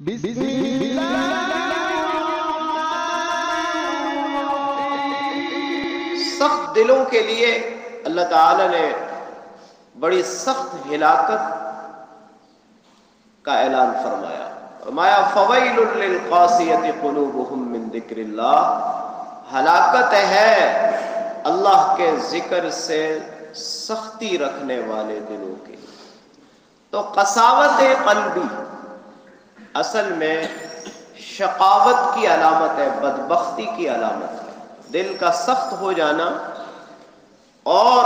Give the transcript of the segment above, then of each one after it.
सख्त दिलों के लिए अल्लाह ताला ने बड़ी सख्त हिलाकत का ऐलान फरमाया। फरमाया फवैलुल लिल क़ासियति क़ुलूबुहुम मिन ज़िक्रिल्लाह, हलाकत है अल्लाह के जिक्र से सख्ती रखने वाले दिलों के। तो कसावत क़ल्बी असल में शकावत की अलामत है, बदबख्ती की अलामत है। दिल का सख्त हो जाना, और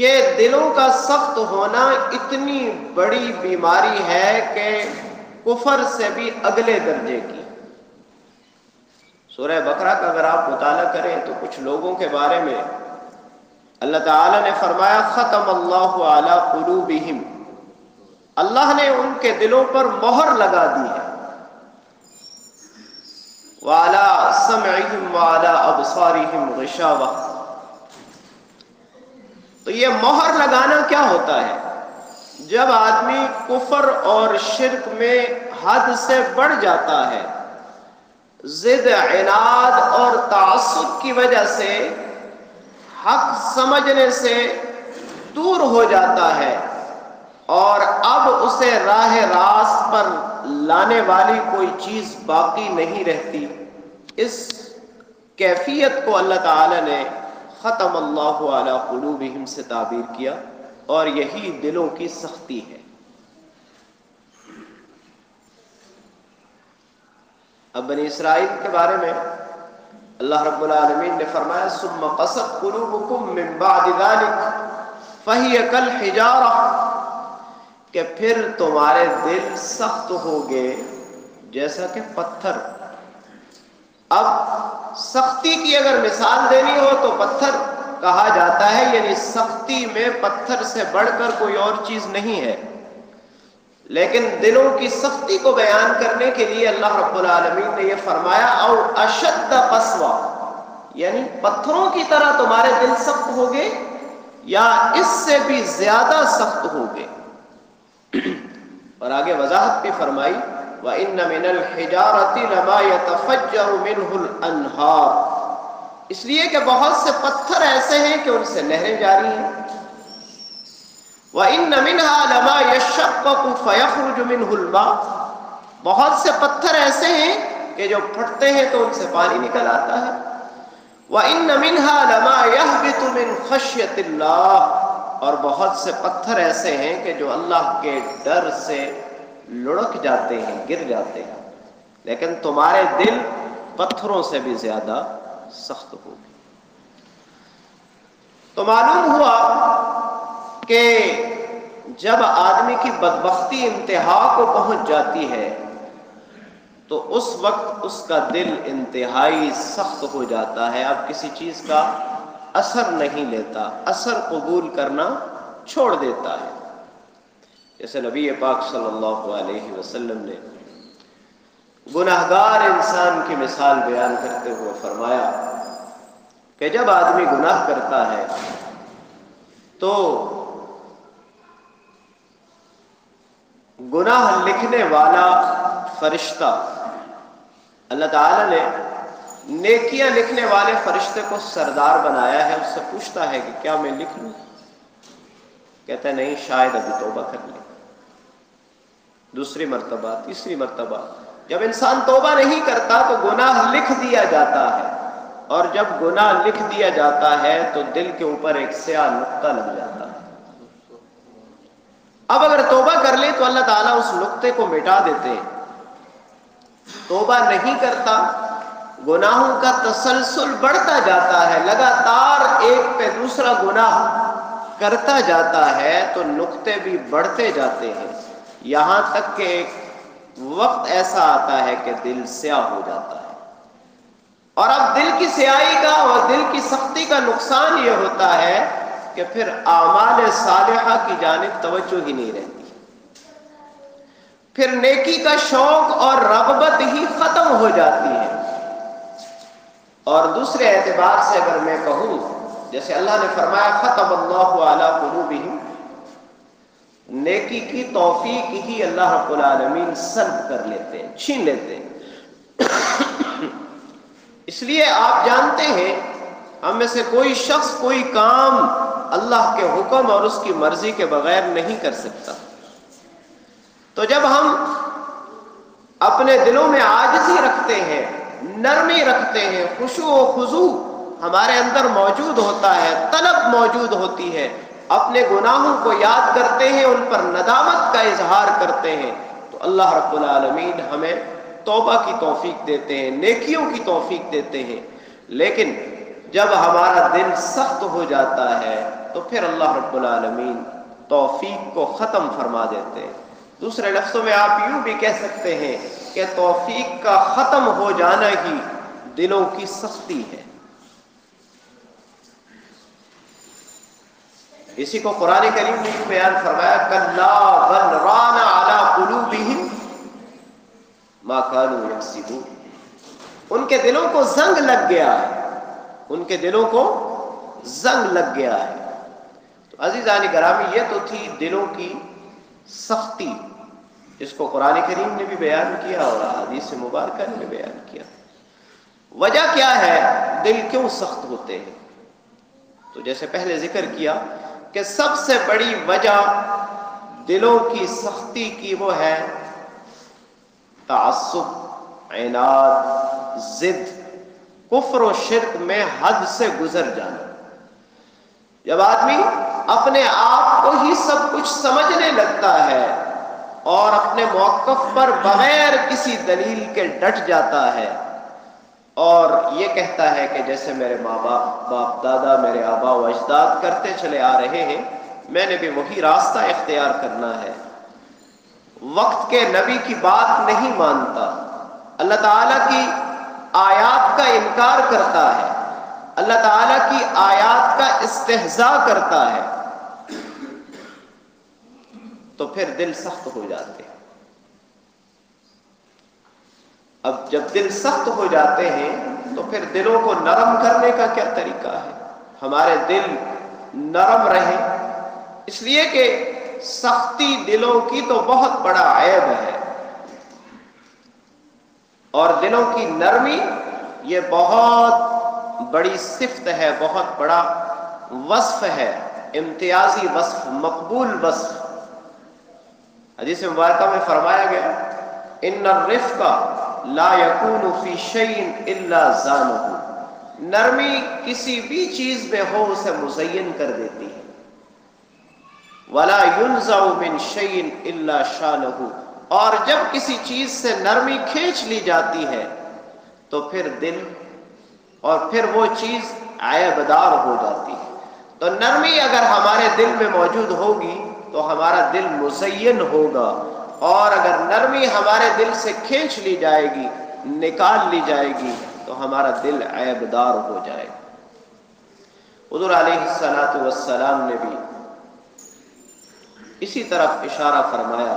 ये दिलों का सख्त होना इतनी बड़ी बीमारी है कि कुफर से भी अगले दर्जे की। सूरह बकरा का अगर आप मुताला करें तो कुछ लोगों के बारे में अल्लाह ताला ने फरमाया खतम अल्लाहु अला कुलूबिहिम, अल्लाह ने उनके दिलों पर मोहर लगा दी है। वाला समइहिम वाला अबसारिहिम गिशावा, तो ये मोहर लगाना क्या होता है? जब आदमी कुफर और शिर्क में हद से बढ़ जाता है, जिद इनाद और तासुब की वजह से हक समझने से दूर हो जाता है, और अब उसे राह रास्त पर लाने वाली कोई चीज बाकी नहीं रहती। इस कैफियत को अल्लाह ताला ने खतम अल्लाहु अला कुलूबिहिम से ताबीर किया, और यही दिलों की सख्ती है। अब बनी इसराइल के बारे में अल्लाह रब्बुल आलमीन ने फरमाया सुम्मा कसत कुलूबुकुम मिन बाद ज़ालिक फहिय कल हिजारा, कि फिर तुम्हारे दिल सख्त हो गए जैसा कि पत्थर। अब सख्ती की अगर मिसाल देनी हो तो पत्थर कहा जाता है, यानी सख्ती में पत्थर से बढ़कर कोई और चीज नहीं है। लेकिन दिलों की सख्ती को बयान करने के लिए अल्लाह रब्बुल आलमीन ने यह फरमाया और अशद्द कसवा, यानी पत्थरों की तरह तुम्हारे दिल सख्त हो गए या इससे भी ज्यादा सख्त हो गए। और आगे वजाहत भी फरमाई वइन्न मिनल हिजारति लमा यतफज्जरु मिनहुल अन्हार, इसलिए कि बहुत से पत्थर ऐसे हैं कि उनसे नहरें जारी हैं। वइन्न मिनहा लमा यशक्ककु फयखरुजु मिनहुल मा, बहुत से पत्थर ऐसे हैं कि जो फटते हैं तो उनसे पानी निकल आता है। वइन्न मिनहा लमा यहबितु मिन खश्यतिल्लाह, और बहुत से पत्थर ऐसे हैं कि जो अल्लाह के डर से लुढ़क जाते हैं, गिर जाते हैं। लेकिन तुम्हारे दिल पत्थरों से भी ज्यादा सख्त होगी। तो मालूम हुआ कि जब आदमी की बदबख्ती इंतहा को पहुंच जाती है तो उस वक्त उसका दिल इंतहाई सख्त हो जाता है। अब किसी चीज का असर नहीं लेता, असर कबूल करना छोड़ देता है। जैसे नबी पाक सल्लल्लाहु अलैहि वसल्लम ने गुनाहगार इंसान की मिसाल बयान करते हुए फरमाया कि जब आदमी गुनाह करता है तो गुनाह लिखने वाला फरिश्ता, अल्लाह ताला ने नेकियां लिखने वाले फरिश्ते को सरदार बनाया है, उससे पूछता है कि क्या मैं लिख लूं? कहता है नहीं, शायद अभी तौबा कर ले। दूसरी मर्तबा, तीसरी मर्तबा, जब इंसान तौबा नहीं करता तो गुनाह लिख दिया जाता है, और जब गुनाह लिख दिया जाता है तो दिल के ऊपर एक स्याह नुक्ता लग जाता है। अब अगर तौबा कर ले तो अल्लाह ताला उस नुक्ते को मिटा देते हैं। तौबा नहीं करता, गुनाहों का तसलसल बढ़ता जाता है, लगातार एक पे दूसरा गुनाह करता जाता है तो नुक्ते भी बढ़ते जाते हैं, यहाँ तक कि एक वक्त ऐसा आता है कि दिल स्याह हो जाता है। और अब दिल की स्याही का और दिल की सख्ती का नुकसान ये होता है कि फिर आमाल सालिहा की जानिब तवज्जो ही नहीं रहती, फिर नेकी का शौक और रगबत ही खत्म हो जाती है। और दूसरे एतबार से अगर मैं कहूँ, जैसे अल्लाह ने फरमाया खतम अल्लाहु अला कुलूबिहिम, नेकी की तौफीक ही अल्लाह रब्बुल आलमीन सर्व कर लेते हैं, छीन लेते हैं। इसलिए आप जानते हैं हम में से कोई शख्स कोई काम अल्लाह के हुक्म और उसकी मर्जी के बगैर नहीं कर सकता। तो जब हम अपने दिलों में आजिज़ी रखते हैं, नरमी रखते हैं, खुशू व खुजू हमारे अंदर मौजूद होता है, तलब मौजूद होती है, अपने गुनाहों को याद करते हैं, उन पर नदामत का इजहार करते हैं, तो अल्लाह रब्बुल आलमीन हमें तौबा की तौफीक देते हैं, नेकियों की तौफीक देते हैं। लेकिन जब हमारा दिल सख्त हो जाता है तो फिर अल्लाह रब्बुल आलमीन तौफीक को ख़त्म फरमा देते हैं। दूसरे लफ्ज़ों में आप यूँ भी कह सकते हैं कि तौफीक का ख़त्म हो जाना ही दिलों की सख्ती है। इसी को कुरान करीम ने बयान फरमाया, कल्ला बल राना अला कुलूबिहिम मा कानू यक्सिबून। उनके दिलों को जंग लग गया है, उनके दिलों को जंग लग गया है। तो अजीज़ान गिरामी, ये तो थी दिलों की सख्ती जिसको कुरान करीम ने भी बयान किया और हदीस मुबारक ने भी बयान किया। वजह क्या है, दिल क्यों सख्त होते हैं? तो जैसे पहले जिक्र किया कि सबसे बड़ी वजह दिलों की सख्ती की वो है तअस्सुब, इनाद, जिद, कुफ्र और शिर्क में हद से गुजर जाना। जब आदमी अपने आप को ही सब कुछ समझने लगता है और अपने मौक़िफ़ पर बगैर किसी दलील के डट जाता है और ये कहता है कि जैसे मेरे माँ बाप दादा, मेरे आबा व अजदाद करते चले आ रहे हैं, मैंने भी वही रास्ता इख्तियार करना है, वक्त के नबी की बात नहीं मानता, अल्लाह ताला की आयात का इनकार करता है, अल्लाह ताला की आयात का इस्तेहजा करता है, तो फिर दिल सख्त हो जाते हैं। अब जब दिल सख्त हो जाते हैं तो फिर दिलों को नरम करने का क्या तरीका है, हमारे दिल नरम रहे। इसलिए कि सख्ती दिलों की तो बहुत बड़ा ऐब है और दिलों की नरमी ये बहुत बड़ी सिफ्त है, बहुत बड़ा वस्फ है, इम्तियाजी वस्फ, मकबूल वस्फ। हदीस मुबारक में फरमाया गया, इन्ना रिफ्का ला यकूनु फी शैइन इल्ला ज़ानुहु। नरमी किसी भी चीज में हो उसे मुज़य्यन कर देती है। वला युनज़उ मिन शैइन इल्ला शानुहु। और जब किसी चीज से नरमी खींच ली जाती है तो फिर दिल और फिर वो चीज आयबदार हो जाती है। तो नरमी अगर हमारे दिल में मौजूद होगी तो हमारा दिल मुज़य्यन होगा, और अगर नरमी हमारे दिल से खींच ली जाएगी, निकाल ली जाएगी, तो हमारा दिल आयबदार हो जाएगा। हुज़ूर अलैहिस्सलातु वस्सलाम ने भी इसी तरफ इशारा फरमाया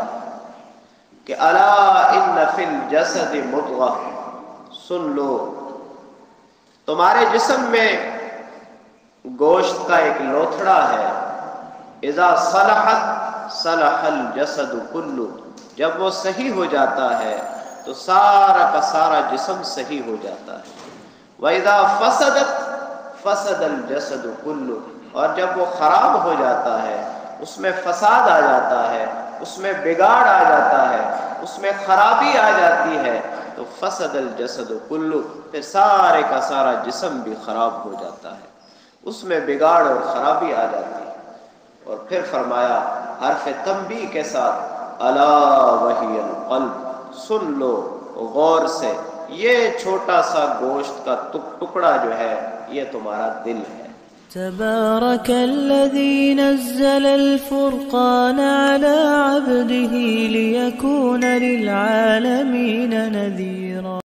कि अला इन्न फिल जसद मुद्गा, सुन लो तुम्हारे जिस्म में गोश्त का एक लोथड़ा है, इज़ा सलहत सलहल जसद कुल्लु, जब वो सही हो जाता है तो सारा का सारा जिस्म सही हो जाता है। व इज़ा फसदत फसदल जसद कुल्लु, और जब वो खराब हो जाता है, उसमें फसाद आ जाता है, उसमें बिगाड़ आ जाता है, उसमें खराबी आ जाती है, तो फसदल जसद कुल्लू, फिर सारे का सारा जिस्म भी खराब हो जाता है, उसमें बिगाड़ और खराबी आ जाती है। और फिर फरमाया हर्फे तंबीह के साथ, अला वहियल क़ल्ब, सुन लो गौर से, ये छोटा सा गोश्त का टुकड़ा जो है ये तुम्हारा दिल है। تبارك الذي نزل الفرقان على عبده ليكون للعالمين نذيرا।